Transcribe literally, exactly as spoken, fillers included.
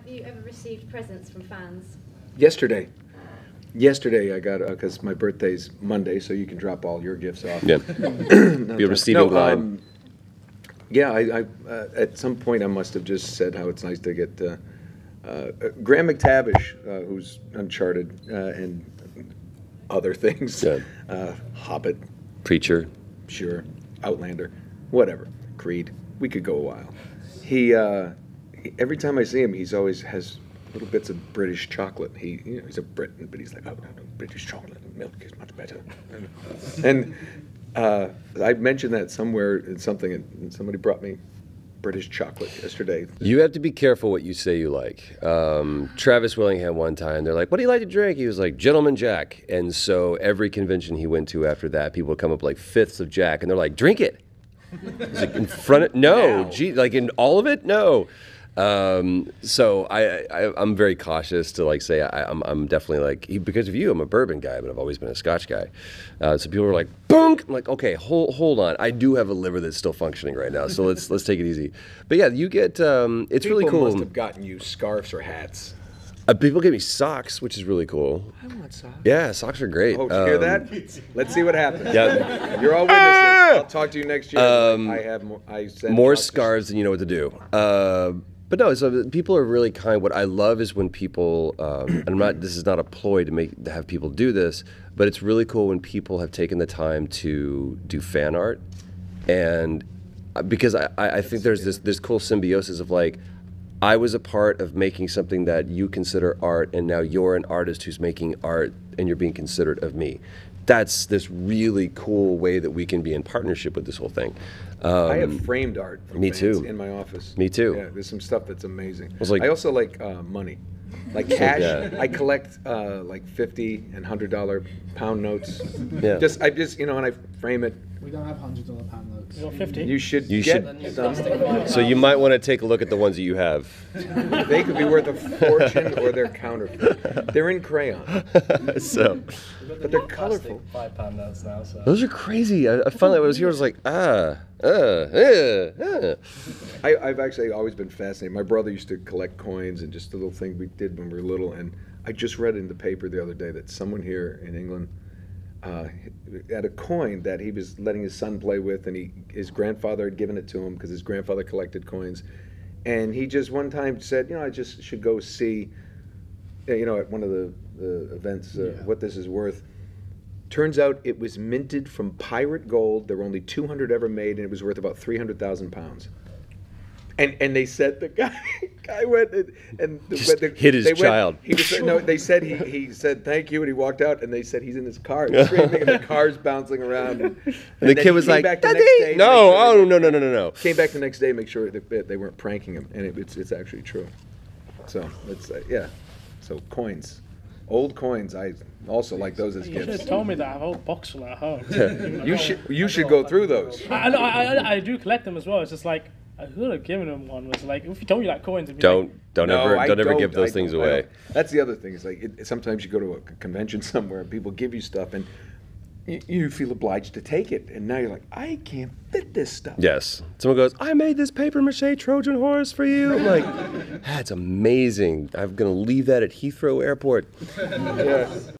Have you ever received presents from fans? Yesterday. Yesterday I got, because uh, my birthday's Monday, so you can drop all your gifts off. Yeah. Be a receiving no, line. Um, yeah, I, I, uh, at some point I must have just said how it's nice to get uh, uh, Graham McTavish, uh, who's Uncharted uh, and other things, yeah. uh, Hobbit. Preacher. Sure. Outlander. Whatever. Creed. We could go a while. He, uh, he every time I see him, he's always has little bits of British chocolate. He, you know, he's a Brit, but he's like, oh, no, no, British chocolate and milk is much better. And uh, I mentioned that somewhere in something, and somebody brought me British chocolate yesterday. You have to be careful what you say you like. Um, Travis Willingham one time, they're like, what do you like to drink? He was like, Gentleman Jack. And so every convention he went to after that, people would come up like fifths of Jack, and they're like, drink it. He's like, in front of, no, gee, like in all of it, no. Um, so I, I, I'm very cautious to like say I, I'm, I'm definitely like, because of you, I'm a bourbon guy, but I've always been a Scotch guy. Uh, so people were like, "Bunk!" I'm like, okay, hold, hold on. I do have a liver that's still functioning right now, so let's let's take it easy. But yeah, you get, um, it's people really cool. People must have gotten you scarves or hats. Uh, people give me socks, which is really cool. I want socks. Yeah, socks are great. Oh, did you um, hear that? Let's see what happens. Yeah. You're all witnesses. Ah! I'll talk to you next year. Um, I have more. I send more scarves than you know what to do. Uh, But no, so people are really kind. What I love is when people, um, and I'm not, this is not a ploy to make to have people do this, but it's really cool when people have taken the time to do fan art, and because I, I think there's this this cool symbiosis of like, I was a part of making something that you consider art, and now you're an artist who's making art, and you're being considerate of me. That's this really cool way that we can be in partnership with this whole thing. Um, I have framed art from me too. in my office. Me too. Yeah, there's some stuff that's amazing. I, was like, I also like uh, money, like cash. Yeah. I collect uh, like fifty and one hundred dollar pound notes. Yeah. Just I just you know, and I frame it. We don't have one hundred dollar pound notes. We got fifty. You should you get should, some. So you might want to take a look at the ones that you have. They could be worth a fortune, or they're counterfeit. They're in crayon. So, but they're colorful. Five pound notes now. So. Those are crazy. I, I finally I was here. I was like, ah, uh, uh, uh. I, I've actually always been fascinated. My brother used to collect coins and just the little thing we did when we were little. And I just read in the paper the other day that someone here in England. Uh, at a coin that he was letting his son play with, and he, his grandfather had given it to him because his grandfather collected coins, and he just one time said, you know, I just should go see, you know, at one of the, the events uh, yeah. what this is worth. Turns out it was minted from pirate gold. There were only two hundred ever made, and it was worth about three hundred thousand pounds. And and they said the guy guy went and, and Just the, hit his they child. Went, he was, no, they said he, he said thank you, and he walked out, and they said he's in his car, he's screaming, and the car's bouncing around. And, and, and the kid was like, Daddy, no, sure oh no no no no no. Came back the next day, to make sure that they weren't pranking him, and it, it's it's actually true. So it's uh, yeah, so coins. Old coins, I also like those as you gifts. You should have told me that I have an old box full at home. Yeah. You should you should go through those. I, no, I, I I do collect them as well. It's just like. I would have given him one. Was like, if you told me that coins, don't like, don't no, ever don't, don't ever give those I things away. That's the other thing. It's like it, sometimes you go to a convention somewhere and people give you stuff, and you, you feel obliged to take it, and now you're like, I can't fit this stuff. Yes, someone goes, I made this paper mache Trojan horse for you. I'm like, that's amazing. I'm gonna leave that at Heathrow Airport. Yes.